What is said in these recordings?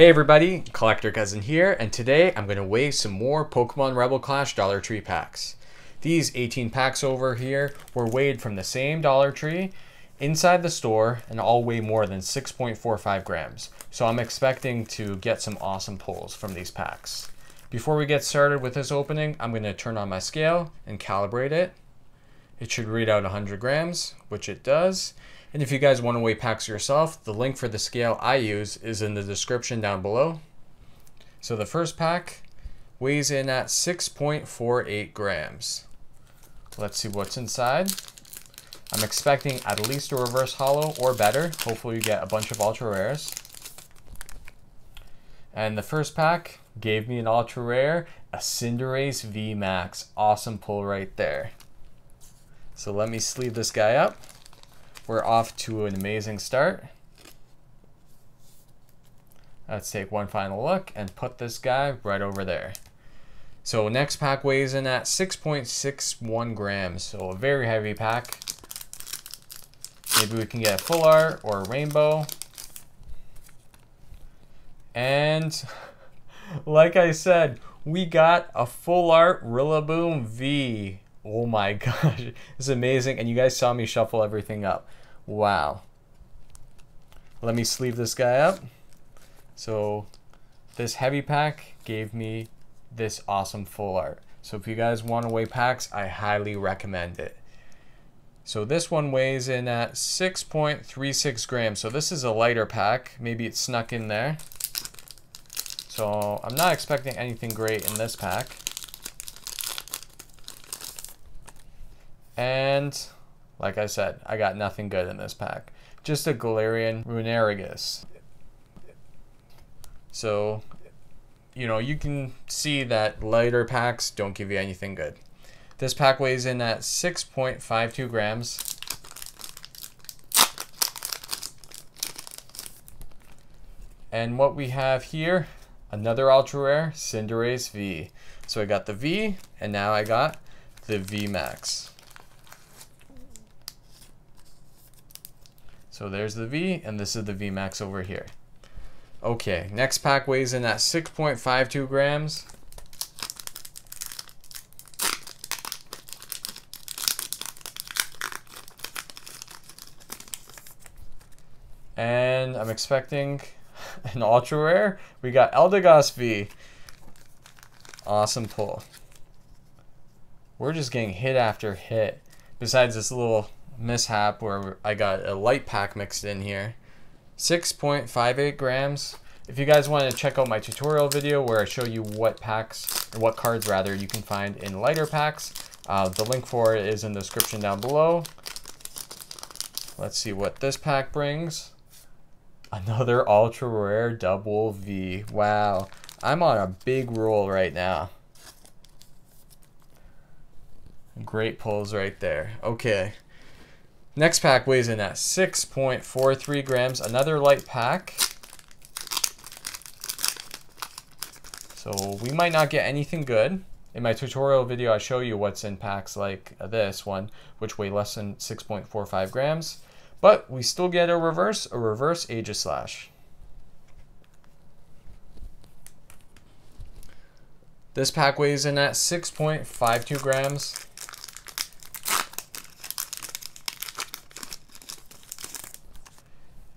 Hey everybody, Collector Cousin here, and today I'm going to weigh some more Pokemon Rebel Clash Dollar Tree packs. These 18 packs over here were weighed from the same Dollar Tree inside the store and all weigh more than 6.45 grams. So I'm expecting to get some awesome pulls from these packs. Before we get started with this opening, I'm going to turn on my scale and calibrate it. It should read out 100 grams, which it does. And if you guys want to weigh packs yourself, the link for the scale I use is in the description down below. So the first pack weighs in at 6.48 grams. Let's see what's inside. I'm expecting at least a reverse holo or better. Hopefully you get a bunch of ultra rares. And the first pack gave me an ultra rare, a Cinderace VMAX. Awesome pull right there. So let me sleeve this guy up. We're off to an amazing start. Let's take one final look and put this guy right over there. So next pack weighs in at 6.61 grams, so a very heavy pack. Maybe we can get a full art or a rainbow. And like I said, we got a full art Rillaboom V. Oh my gosh, this is amazing. And you guys saw me shuffle everything up. Wow. Let me sleeve this guy up. So this heavy pack gave me this awesome full art. So if you guys want to weigh packs, I highly recommend it. So this one weighs in at 6.36 grams. So this is a lighter pack. Maybe it snuck in there. So I'm not expecting anything great in this pack. And like I said, I got nothing good in this pack. Just a Galarian Runeragus. So, you know, you can see that lighter packs don't give you anything good. This pack weighs in at 6.52 grams. And what we have here, another ultra rare, Cinderace V. So I got the V, and now I got the VMAX. So there's the V, and this is the VMAX over here. Okay, next pack weighs in at 6.52 grams. And I'm expecting an ultra rare. We got Eldegoss V. Awesome pull. We're just getting hit after hit. Besides this little mishap where I got a light pack mixed in here. 6.58 grams. If you guys want to check out my tutorial video where I show you what packs, or what cards rather, you can find in lighter packs, the link for it is in the description down below. Let's see what this pack brings. Another ultra rare Dubwool V. Wow, I'm on a big roll right now. Great pulls right there. Okay. Next pack weighs in at 6.43 grams, another light pack. So we might not get anything good. In my tutorial video, I show you what's in packs like this one, which weigh less than 6.45 grams, but we still get a reverse Aegislash. This pack weighs in at 6.52 grams.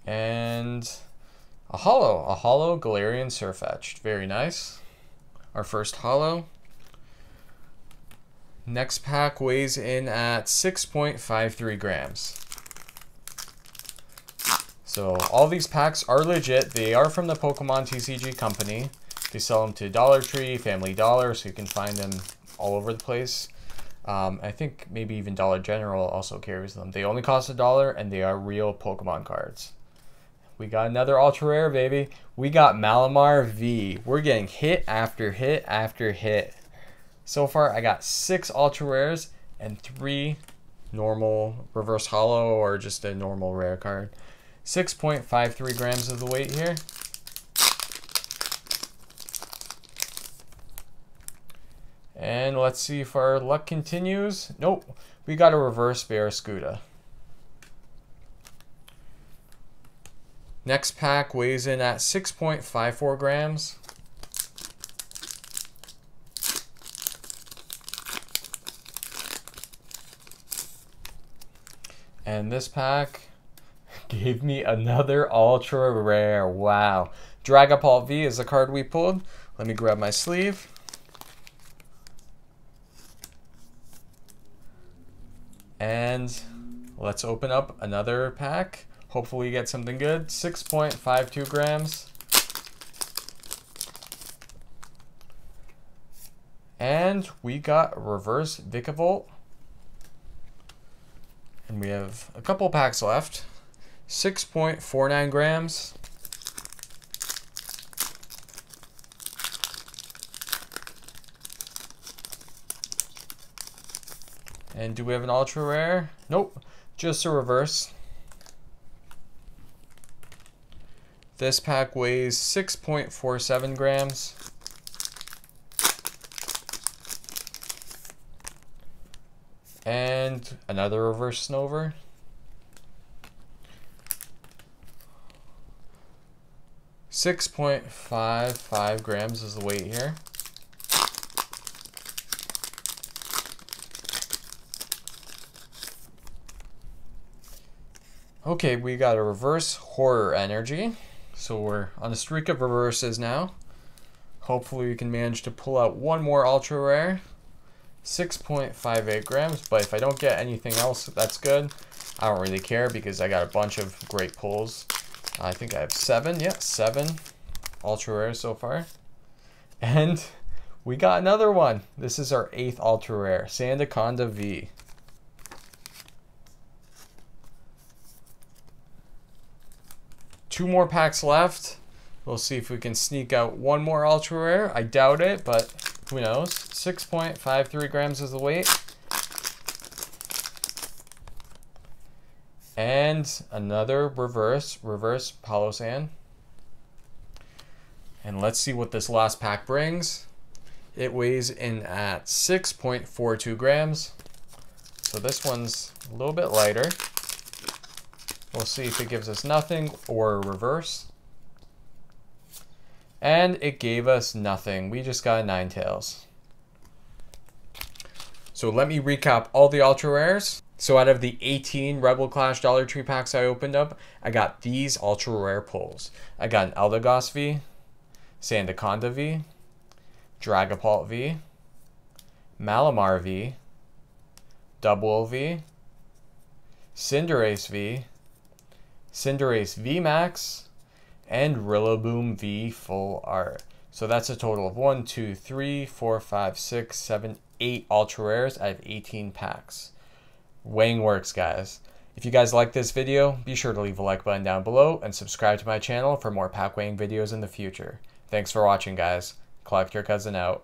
And a holo Galarian Sirfetch'd. Very nice. Our first holo. Next pack weighs in at 6.53 grams. So all these packs are legit. They are from the Pokemon TCG company. They sell them to Dollar Tree, Family Dollar, so you can find them all over the place. I think maybe even Dollar General also carries them. They only cost $1 and they are real Pokemon cards. We got another ultra rare, baby. We got Malamar V. We're getting hit after hit after hit. So far, I got 6 ultra rares and 3 normal reverse holo or just a normal rare card. 6.53 grams of the weight here. And let's see if our luck continues. Nope, we got a reverse Barracuda. Next pack weighs in at 6.54 grams. And this pack gave me another ultra rare. Wow. Dragapult V is the card we pulled. Let me grab my sleeve. And let's open up another pack. Hopefully we get something good. 6.52 grams. And we got reverse Vikavolt. And we have a couple packs left. 6.49 grams. And do we have an ultra rare? Nope, just a reverse. This pack weighs 6.47 grams. And another reverse Snover. .55 grams is the weight here. Okay, we got a reverse Hoarder energy. So we're on a streak of reverses now. Hopefully we can manage to pull out one more ultra rare. 6.58 grams, but if I don't get anything else, that's good. I don't really care because I got a bunch of great pulls. I think I have seven ultra rares so far. And we got another one. This is our 8th ultra rare, Sandaconda V. Two more packs left. We'll see if we can sneak out one more ultra rare. I doubt it, but who knows? 6.53 grams is the weight. And another reverse Palosan. And let's see what this last pack brings. It weighs in at 6.42 grams. So this one's a little bit lighter. We'll see if it gives us nothing or a reverse. And it gave us nothing. We just got a Ninetales. So let me recap all the ultra rares. So out of the 18 Rebel Clash Dollar Tree packs I opened up, I got these ultra rare pulls. I got an Eldegoss V, Sandaconda V, Dragapult V, Malamar V, Dubwool V, Cinderace V, Cinderace VMAX, and Rillaboom V Full Art. So that's a total of 1, 2, 3, 4, 5, 6, 7, 8 ultra rares out of 18 packs. Weighing works, guys. If you guys like this video, be sure to leave a like button down below and subscribe to my channel for more pack weighing videos in the future. Thanks for watching, guys. Collector Cousin out.